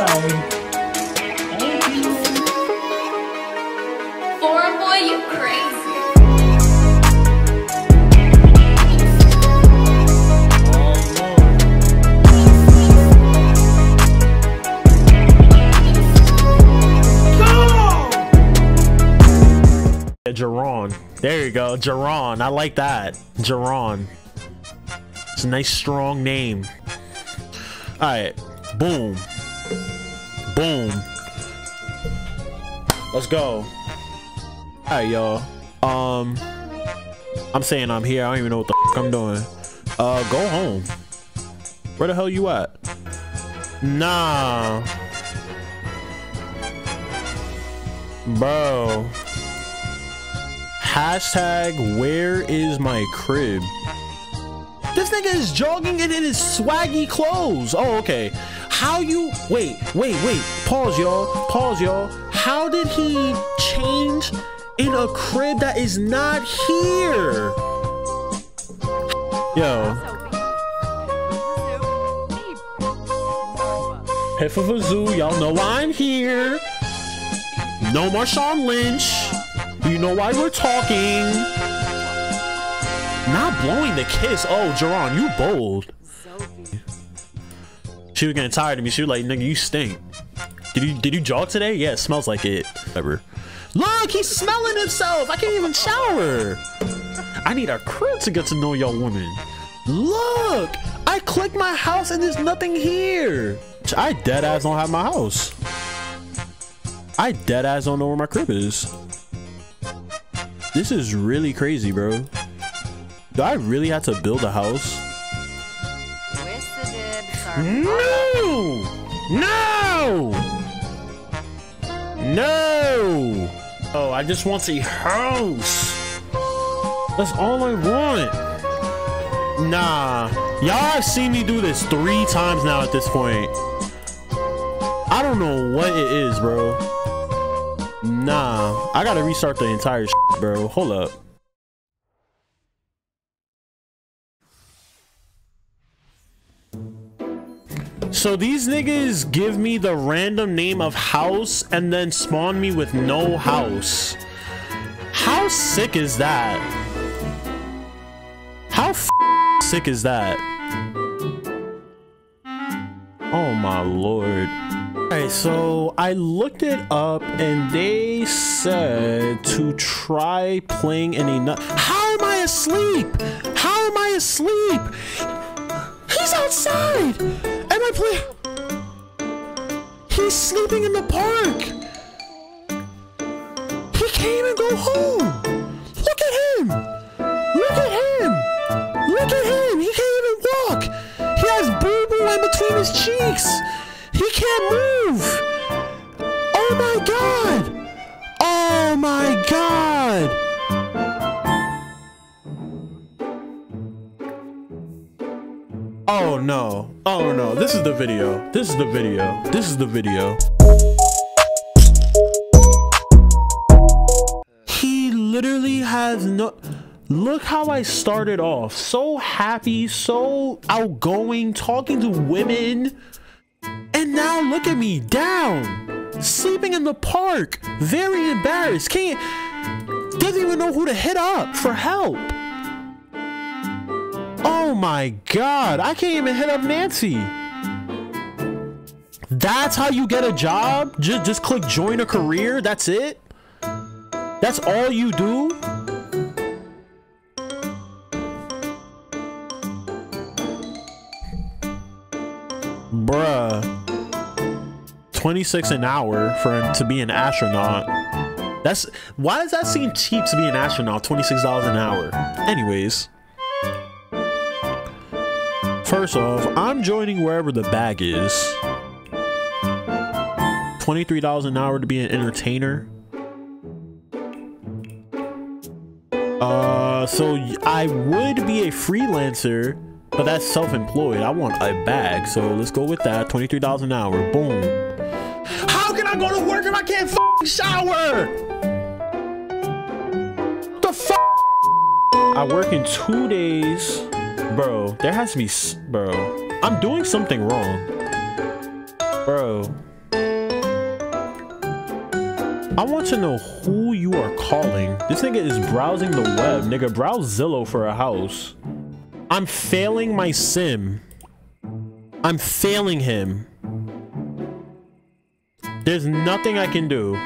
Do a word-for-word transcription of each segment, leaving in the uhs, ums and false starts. way. Jaron. There you go. Jaron. I like that. Jaron. It's a nice strong name. Alright. Boom. Boom. Let's go. Alright, y'all. Um I'm saying I'm here. I don't even know what the f I'm doing. Uh go home. Where the hell you at? Nah. Bro. Hashtag where is my crib? This nigga is jogging and in his swaggy clothes. Oh, okay. How you wait, wait, wait, pause y'all, pause y'all. How did he change in a crib that is not here? Yo. Hit for the zoo, y'all know I'm here. No more Marshawn Lynch. You know why we're talking. Not blowing the kiss. Oh, Jaron, you bold. She was getting tired of me. She was like, nigga, you stink. Did you did you jog today? Yeah, it smells like it. Whatever. Look, he's smelling himself. I can't even shower. I need a crib to get to know y'all women. Look, I clicked my house and there's nothing here. I dead ass don't have my house. I dead ass don't know where my crib is. This is really crazy, bro. Do I really have to build a house? No! No! No! Oh, I just want a house. That's all I want. Nah. Y'all have seen me do this three times now at this point. I don't know what it is, bro. Nah, I gotta restart the entire shit, bro. Hold up. So these niggas give me the random name of house and then spawn me with no house. How sick is that? How f- sick is that? Oh my lord. Alright, so I looked it up and they said to try playing in a nut. How am I asleep? How am I asleep? He's outside! Am I playing? He's sleeping in the park! He can't even go home! Look at him! Look at him! Look at him! He can't even walk! He has boo-boo in between his cheeks! He can't move! Oh my god! Oh my god! Oh no. Oh no. This is the video. This is the video. This is the video. He literally has no... Look how I started off. So happy, so outgoing, talking to women. And now look at me, down, sleeping in the park, very embarrassed, can't, doesn't even know who to hit up for help. Oh my god, I can't even hit up Nancy. That's how you get a job? Just, just click join a career, that's it? That's all you do? Bruh. twenty-six an hour for to be an astronaut. That's why does that seem cheap to be an astronaut? twenty-six dollars an hour. Anyways. First off, I'm joining wherever the bag is. twenty-three dollars an hour to be an entertainer. Uh, so I would be a freelancer, but that's self-employed. I want a bag, so let's go with that. twenty-three dollars an hour. Boom. How can I go to work if I can't f***ing shower? What the f***? I work in two days. Bro, there has to be... Bro, I'm doing something wrong. Bro. I want to know who you are calling. This nigga is browsing the web. Nigga, browse Zillow for a house. I'm failing my sim. I'm failing him. There's nothing I can do.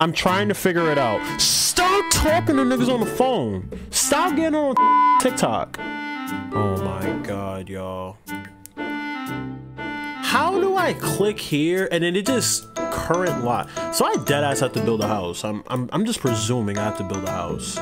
I'm trying to figure it out. Stop talking to niggas on the phone. Stop getting on TikTok. Oh my god, y'all. How do I click here and then it just current lot? So I deadass have to build a house. I'm, I'm, I'm just presuming I have to build a house.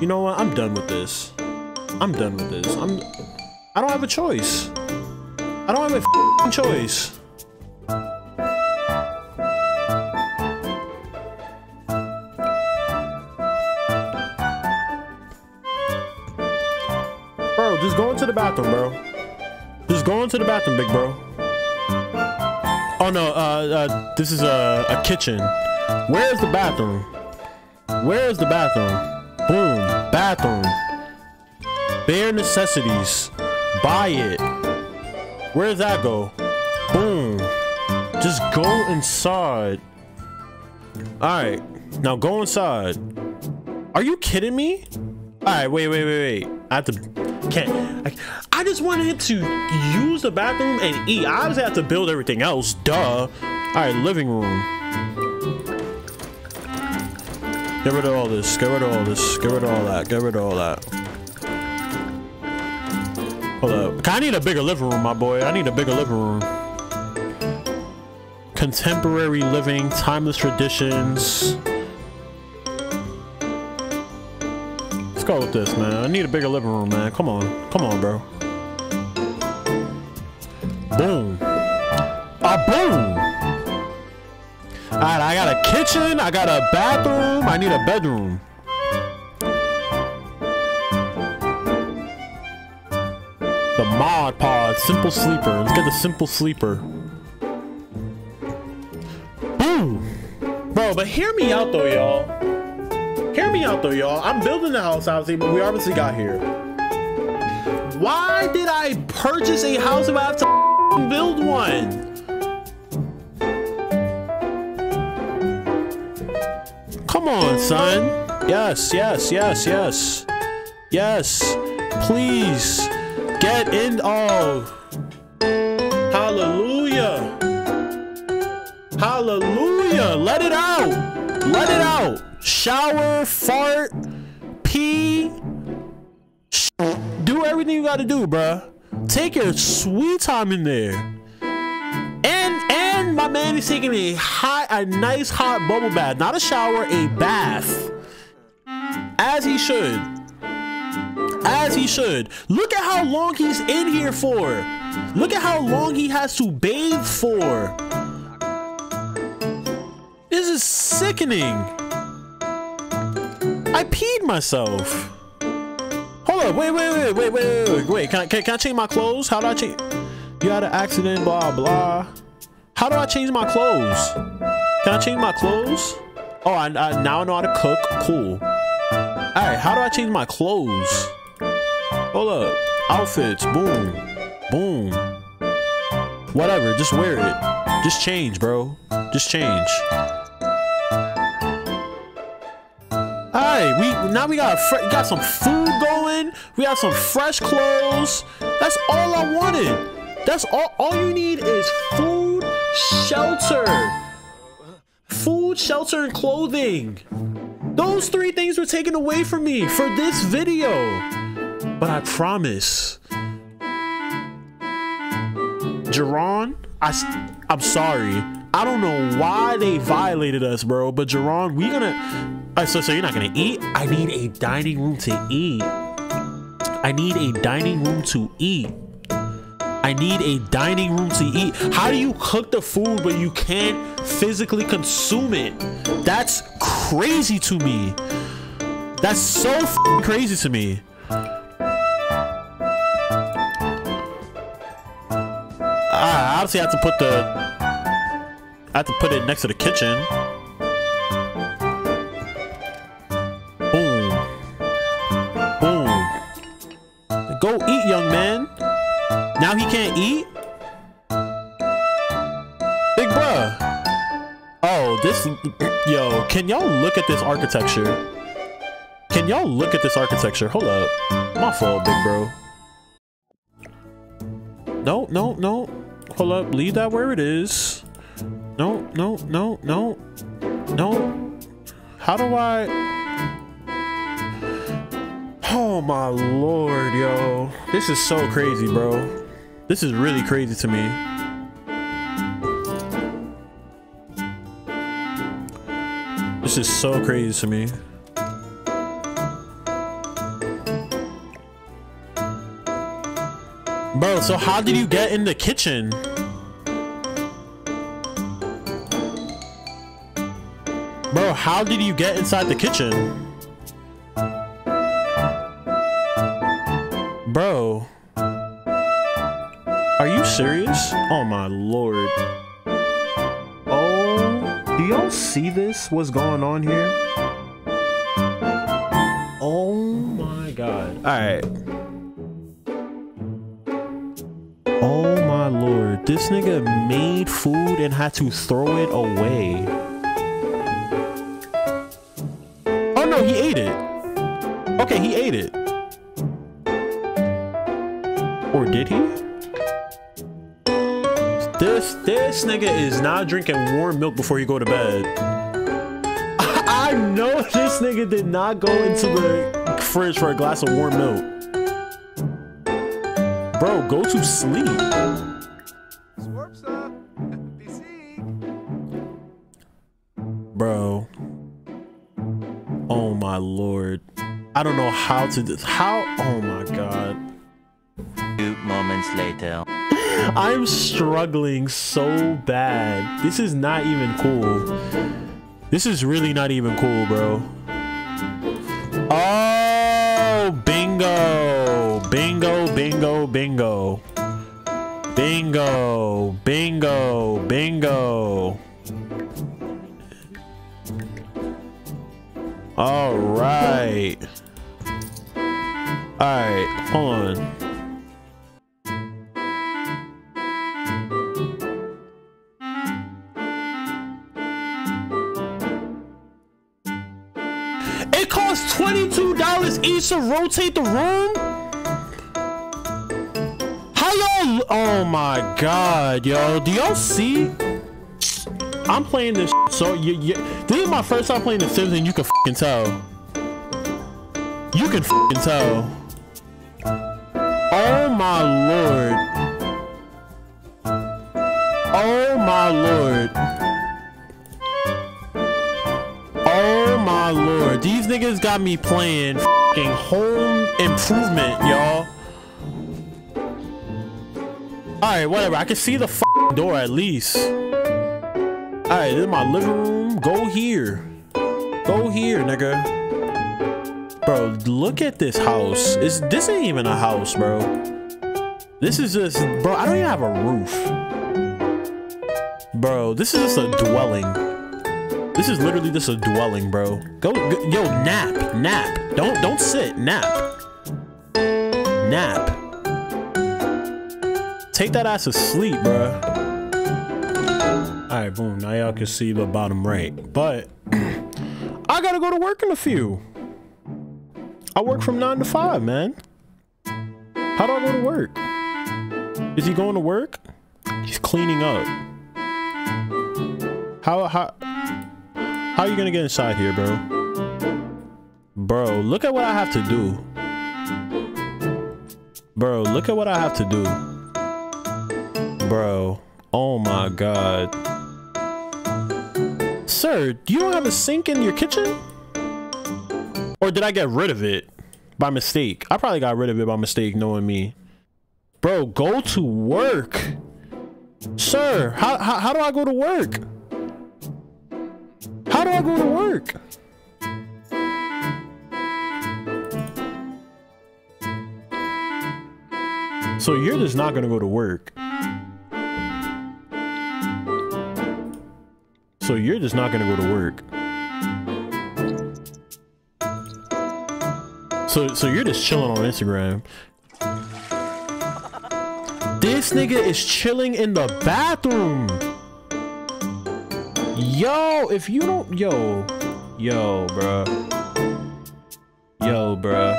You know what? I'm done with this. I'm done with this. I'm. I don't have a choice. I don't have a choice. Bro, just go into the bathroom, bro. Just go into the bathroom, big bro. Oh no, uh, uh this is a, a kitchen. Where is the bathroom? Where is the bathroom? Boom, bathroom. Bare necessities. Buy it. Where does that go? Boom. Just go inside. Alright. Now go inside. Are you kidding me? Alright, wait, wait, wait, wait. I have to... Can't... I, I just wanted to use the bathroom and eat. I obviously have to build everything else. Duh. Alright, living room. Get rid of all this. Get rid of all this. Get rid of all that. Get rid of all that. Hold up. I need a bigger living room, my boy. I need a bigger living room. Contemporary living, timeless traditions. Let's go with this, man. I need a bigger living room, man. Come on. Come on, bro. Boom. Ah, boom. All right, I got a kitchen. I got a bathroom. I need a bedroom. The mod pod, simple sleeper. Let's get the simple sleeper. Boom. Bro, but hear me out though, y'all. Hear me out though, y'all. I'm building the house, obviously, but we obviously got here. Why did I purchase a house if I have to build one? Come on, son. Yes, yes, yes, yes. Yes, please. Get in all. Hallelujah. Hallelujah. Let it out. Let it out. Shower, fart, pee. Sh do everything you gotta do, bruh. Take your sweet time in there. And and my man is taking a hot, a nice hot bubble bath. Not a shower, a bath. As he should. As he should. Look at how long he's in here for. Look at how long he has to bathe for. This is sickening. I peed myself. Hold up. Wait, wait, wait, wait, wait, wait, wait. Can I, can, can I change my clothes? How do I change? You had an accident, blah, blah. How do I change my clothes? Can I change my clothes? Oh, I, I now know how to cook. Cool. All right, how do I change my clothes? Hold up. Outfits. Boom. Boom. Whatever. Just wear it. Just change, bro. Just change. All right. We now we got got some food going. We got some fresh clothes. That's all I wanted. That's all. All you need is food, shelter, food, shelter, and clothing. Those three things were taken away from me for this video. But I promise. Jaron, I, I'm sorry. I don't know why they violated us, bro. But Jaron, we're gonna... All right, so, so you're not gonna eat? I need a dining room to eat. I need a dining room to eat. I need a dining room to eat. How do you cook the food but you can't physically consume it? That's crazy to me. That's so f***ing crazy to me. I obviously have to put the... I have to put it next to the kitchen. Boom. Boom. Go eat, young man. Now he can't eat? Yo, this, yo, can y'all look at this architecture? Can y'all look at this architecture? Hold up. My fault, big bro. No, no, no. Hold up. Leave that where it is. No, no, no, no. No. How do I... Oh, my Lord, yo. This is so crazy, bro. This is really crazy to me. This is so crazy to me. Bro, so how did you get in the kitchen? Bro, how did you get inside the kitchen? Bro. Are you serious? Oh my Lord. Oh, do y'all see this? What's going on here? Oh my God. All right. Oh my Lord, this nigga made food and had to throw it away. Oh no, he ate it. Okay, he ate it. Or did he? This, this nigga is not drinking warm milk before you go to bed. I know this nigga did not go into the fridge for a glass of warm milk. Bro, go to sleep. Bro. Oh my Lord. I don't know how to do how oh my God. Two moments later. I'm struggling so bad. This is not even cool. This is really not even cool, bro. Oh, bingo. Bingo, bingo, bingo. Bingo, bingo, bingo. All right. All right, hold on. It costs twenty-two dollars each to rotate the room? Oh my God, yo, do y'all see? I'm playing this shit, so you, you, this is my first time playing The Sims and you can fucking tell. You can fucking tell. Oh my Lord. Oh my Lord. Oh my Lord. These niggas got me playing fucking Home Improvement, y'all. Alright, whatever. I can see the f***ing door at least. Alright, this is my living room. Go here. Go here, nigga. Bro, look at this house. It's, this ain't even a house, bro. This is just... Bro, I don't even have a roof. Bro, this is just a dwelling. This is literally just a dwelling, bro. Go, go yo, nap. Nap. Don't, don't sit. Nap. Nap. Take that ass to sleep, bro. Alright, boom. Now y'all can see the bottom right. But I gotta go to work in a few. I work from nine to five, man. How do I go to work? Is he going to work? He's cleaning up. How how how are you gonna get inside here, bro? Bro, look at what I have to do. Bro, look at what I have to do. Bro, oh my God. Sir, you don't have a sink in your kitchen? Or did I get rid of it by mistake? I probably got rid of it by mistake, knowing me. Bro, go to work. Sir, how, how, how do I go to work? How do I go to work? So you're just not gonna go to work. So you're just not gonna go to work. So so you're just chilling on Instagram. This nigga is chilling in the bathroom. Yo, if you don't, yo, yo, bruh, yo, bruh.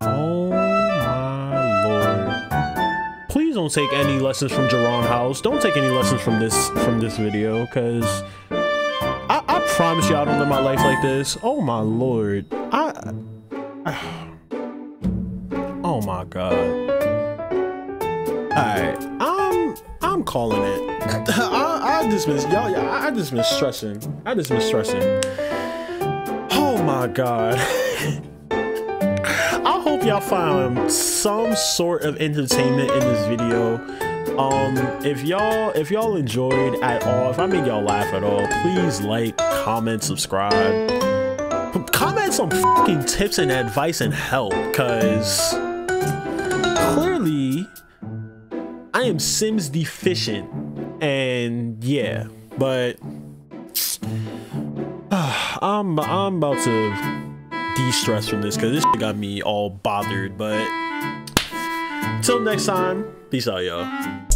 Oh my lord! Please don't take any lessons from Jaron House. Don't take any lessons from this from this video, cause I, I promise you I don't live my life like this. Oh my lord! I, I oh my god! All right, I'm I'm calling it. I, I just miss y'all. I just miss stressing. I just miss stressing. Oh my god! I hope y'all found some sort of entertainment in this video. Um, if y'all if y'all enjoyed at all, if I made y'all laugh at all, please like, comment, subscribe, comment some fucking tips and advice and help, cause clearly I am Sims deficient. And yeah, but uh, I'm I'm about to de-stress from this because this shit got me all bothered. But until next time, peace out, y'all.